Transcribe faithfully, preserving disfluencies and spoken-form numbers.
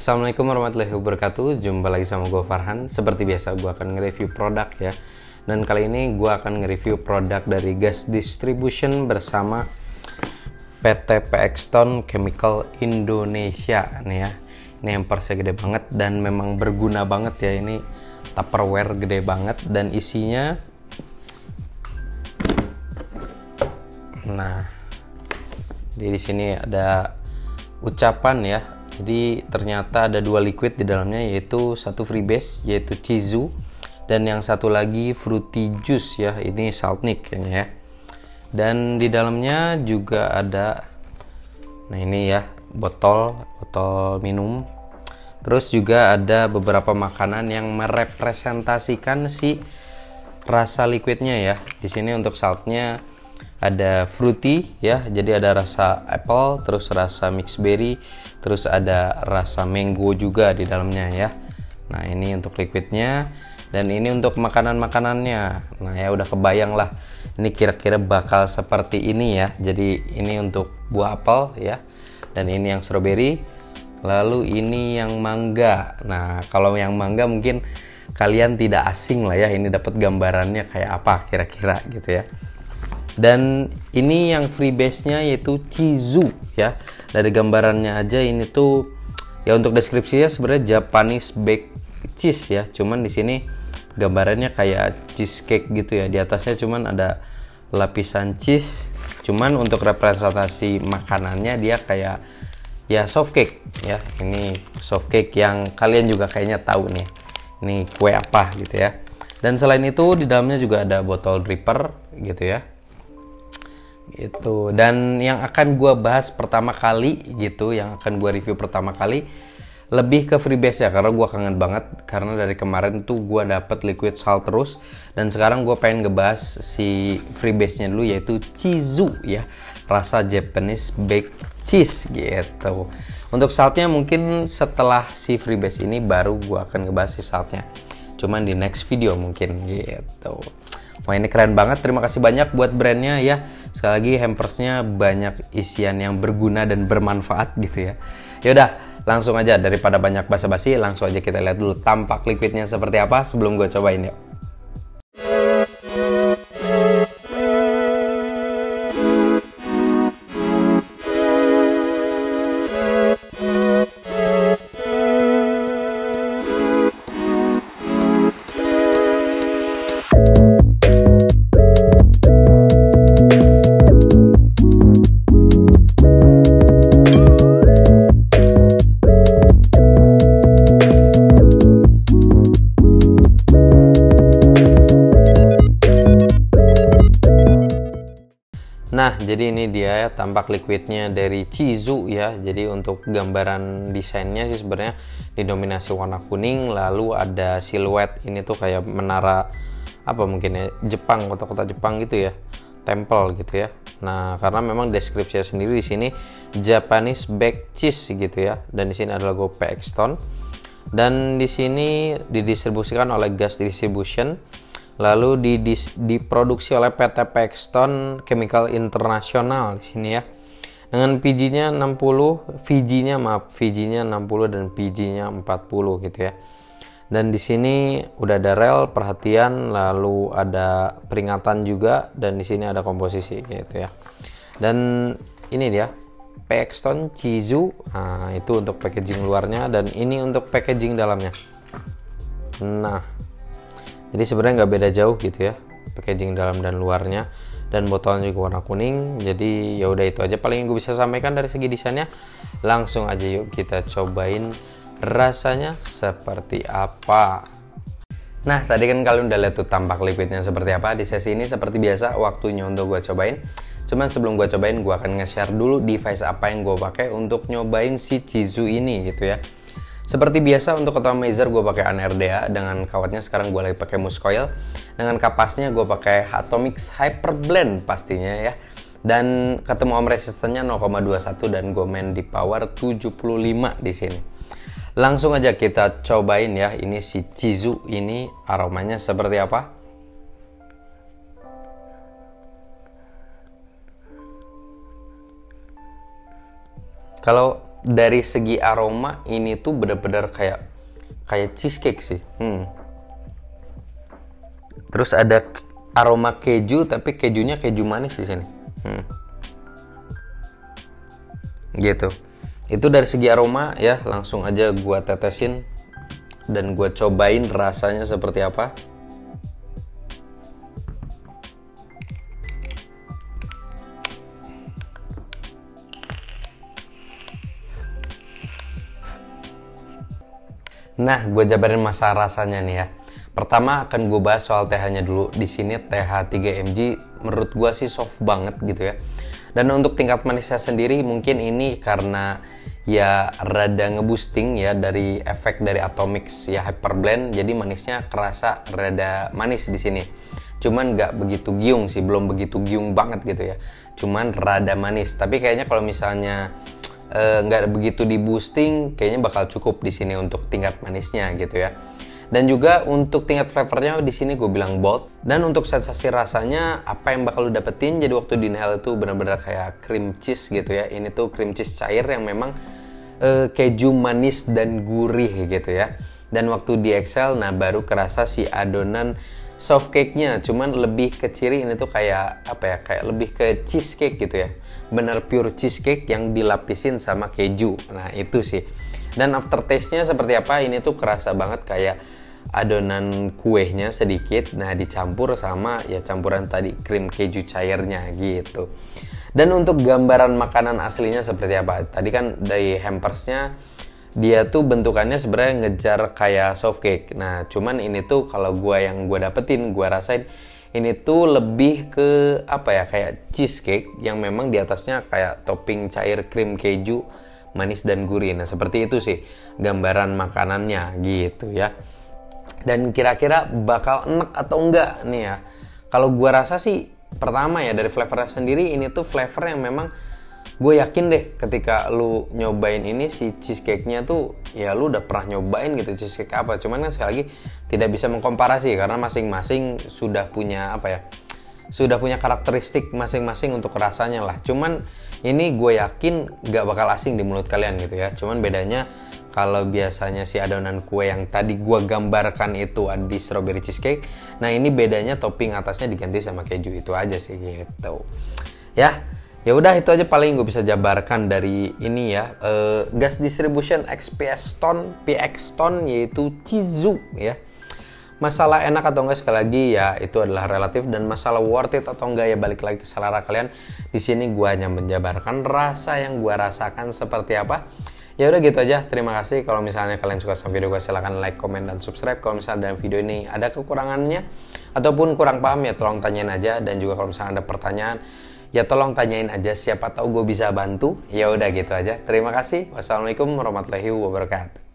Assalamualaikum warahmatullahi wabarakatuh. Jumpa lagi sama gue Farhan. Seperti biasa gue akan nge-review produk ya. Dan kali ini gue akan nge-review produk dari Gas Distribution bersama P T Pxton Chemical Indonesia nih ya. Ini hampersnya gede banget dan memang berguna banget ya. Ini tupperware gede banget dan isinya, nah di sini ada ucapan ya. Jadi ternyata ada dua liquid di dalamnya, yaitu satu freebase yaitu Chizzu dan yang satu lagi fruity juice ya, ini saltnik kayaknya ya. Dan di dalamnya juga ada, nah ini ya, botol botol minum. Terus juga ada beberapa makanan yang merepresentasikan si rasa liquidnya ya. Di sini untuk saltnya ada fruity ya, jadi ada rasa apple, terus rasa mixed berry, terus ada rasa mango juga di dalamnya ya. Nah ini untuk liquidnya dan ini untuk makanan-makanannya. Nah ya udah kebayang lah ini kira-kira bakal seperti ini ya. Jadi ini untuk buah apel ya, dan ini yang strawberry, lalu ini yang mangga. Nah kalau yang mangga mungkin kalian tidak asing lah ya, ini dapat gambarannya kayak apa kira-kira gitu ya. Dan ini yang freebase-nya yaitu Chizzu ya. Dari gambarannya aja ini tuh ya, untuk deskripsinya sebenarnya Japanese baked cheese ya. Cuman di sini gambarannya kayak cheesecake gitu ya. Di atasnya cuman ada lapisan cheese. Cuman untuk representasi makanannya dia kayak ya soft cake ya. Ini soft cake yang kalian juga kayaknya tahu nih. Ini kue apa gitu ya. Dan selain itu di dalamnya juga ada botol dripper gitu ya. Gitu. Dan yang akan gue bahas pertama kali gitu, yang akan gue review pertama kali lebih ke freebase ya, karena gue kangen banget, karena dari kemarin tuh gue dapet liquid salt terus, dan sekarang gue pengen ngebahas si freebase nya dulu, yaitu Chizzu ya, rasa Japanese baked cheese gitu. Untuk saltnya mungkin setelah si freebase ini baru gue akan ngebahas si saltnya, cuman di next video mungkin gitu. Wah ini keren banget, terima kasih banyak buat brandnya ya. Sekali lagi hampersnya banyak isian yang berguna dan bermanfaat gitu ya. Yaudah langsung aja, daripada banyak basa-basi langsung aja kita lihat dulu tampak liquidnya seperti apa sebelum gue cobain yuk. Nah jadi ini dia ya, tampak liquidnya dari Chizzu ya. Jadi untuk gambaran desainnya sih sebenarnya didominasi warna kuning, lalu ada siluet ini tuh kayak menara apa mungkin ya, Jepang, kota-kota Jepang gitu ya, temple gitu ya. Nah karena memang deskripsinya sendiri di sini Japanese baked cheese gitu ya, dan di sini ada logo Pxton, dan di sini didistribusikan oleh Gas Distribution, lalu didis, diproduksi oleh P T Pxton Chemical Internasional di sini ya. Dengan P G-nya enam puluh, V G-nya maaf, V G-nya enam puluh dan P G-nya empat puluh gitu ya. Dan di sini udah ada rel perhatian, lalu ada peringatan juga, dan di sini ada komposisi gitu ya. Dan ini dia Pxton Chizzu. Nah, itu untuk packaging luarnya dan ini untuk packaging dalamnya. Nah, jadi sebenarnya nggak beda jauh gitu ya, packaging dalam dan luarnya, dan botolnya juga warna kuning. Jadi ya udah itu aja paling yang gue bisa sampaikan dari segi desainnya. Langsung aja yuk kita cobain rasanya seperti apa. Nah tadi kan kalian udah lihat tuh tampak liquidnya seperti apa. Di sesi ini seperti biasa waktunya untuk gue cobain. Cuman sebelum gue cobain gue akan nge-share dulu device apa yang gue pakai untuk nyobain si Chizzu ini gitu ya. Seperti biasa untuk atomizer gue pakai Anerdea, dengan kawatnya sekarang gue lagi pakai muskoil, dengan kapasnya gue pakai Atomic hyperblend pastinya ya. Dan ketemu ohm resistannya nol koma dua satu dan gue main di power tujuh puluh lima di sini. Langsung aja kita cobain ya, ini si Chizzu ini aromanya seperti apa. Kalau dari segi aroma ini tuh benar-benar kayak kayak cheesecake sih. Hmm. Terus ada aroma keju, tapi kejunya keju manis di sini. Hmm. Gitu. Itu dari segi aroma ya, langsung aja gua tetesin dan gua cobain rasanya seperti apa. Nah, gue jabarin masa rasanya nih ya. Pertama akan gue bahas soal T H-nya dulu. Di sini T H tiga miligram, menurut gue sih soft banget gitu ya. Dan untuk tingkat manisnya sendiri mungkin ini karena ya rada ngeboosting ya dari efek dari Atomic ya hyperblend. Jadi manisnya kerasa rada manis di sini. Cuman nggak begitu giung sih, belum begitu giung banget gitu ya. Cuman rada manis. Tapi kayaknya kalau misalnya nggak uh, begitu di boosting, kayaknya bakal cukup di sini untuk tingkat manisnya gitu ya. Dan juga untuk tingkat flavornya di sini gue bilang bold. Dan untuk sensasi rasanya, apa yang bakal lu dapetin, jadi waktu di inhale itu benar-benar kayak cream cheese gitu ya. Ini tuh cream cheese cair yang memang uh, keju manis dan gurih gitu ya. Dan waktu di exhale, nah baru kerasa si adonan soft cake-nya. Cuman lebih ke ciri ini tuh kayak apa ya, kayak lebih ke cheesecake gitu ya. Bener pure cheesecake yang dilapisin sama keju. Nah itu sih. Dan aftertaste-nya seperti apa, ini tuh kerasa banget kayak adonan kuenya sedikit, nah dicampur sama ya campuran tadi krim keju cairnya gitu. Dan untuk gambaran makanan aslinya seperti apa, tadi kan dari hampersnya dia tuh bentukannya sebenarnya ngejar kayak soft cake. Nah cuman ini tuh kalau gua yang gua dapetin, gua rasain ini tuh lebih ke apa ya, kayak cheesecake yang memang di atasnya kayak topping cair krim keju manis dan gurih. Nah seperti itu sih gambaran makanannya gitu ya. Dan kira-kira bakal enak atau enggak nih ya, kalau gua rasa sih pertama ya dari flavornya sendiri, ini tuh flavor yang memang gue yakin deh ketika lu nyobain ini si cheesecake-nya tuh ya lu udah pernah nyobain gitu cheesecake apa. Cuman kan sekali lagi tidak bisa mengkomparasi karena masing-masing sudah punya apa ya, sudah punya karakteristik masing-masing untuk rasanya lah. Cuman ini gue yakin gak bakal asing di mulut kalian gitu ya. Cuman bedanya kalau biasanya si adonan kue yang tadi gue gambarkan itu ada di strawberry cheesecake, nah ini bedanya topping atasnya diganti sama keju, itu aja sih gitu ya. Ya udah itu aja paling gue bisa jabarkan dari ini ya, uh, Gas Distribution X PXTON PXTON yaitu Chizzu ya. Masalah enak atau enggak sekali lagi ya itu adalah relatif, dan masalah worth it atau enggak ya balik lagi ke selera kalian. Di sini gue hanya menjabarkan rasa yang gue rasakan seperti apa. Ya udah gitu aja, terima kasih. Kalau misalnya kalian suka sama video gue silahkan like, komen, dan subscribe. Kalau misalnya dalam video ini ada kekurangannya ataupun kurang paham ya tolong tanyain aja. Dan juga kalau misalnya ada pertanyaan ya tolong tanyain aja, siapa tahu gue bisa bantu. Ya udah gitu aja. Terima kasih. Wassalamualaikum warahmatullahi wabarakatuh.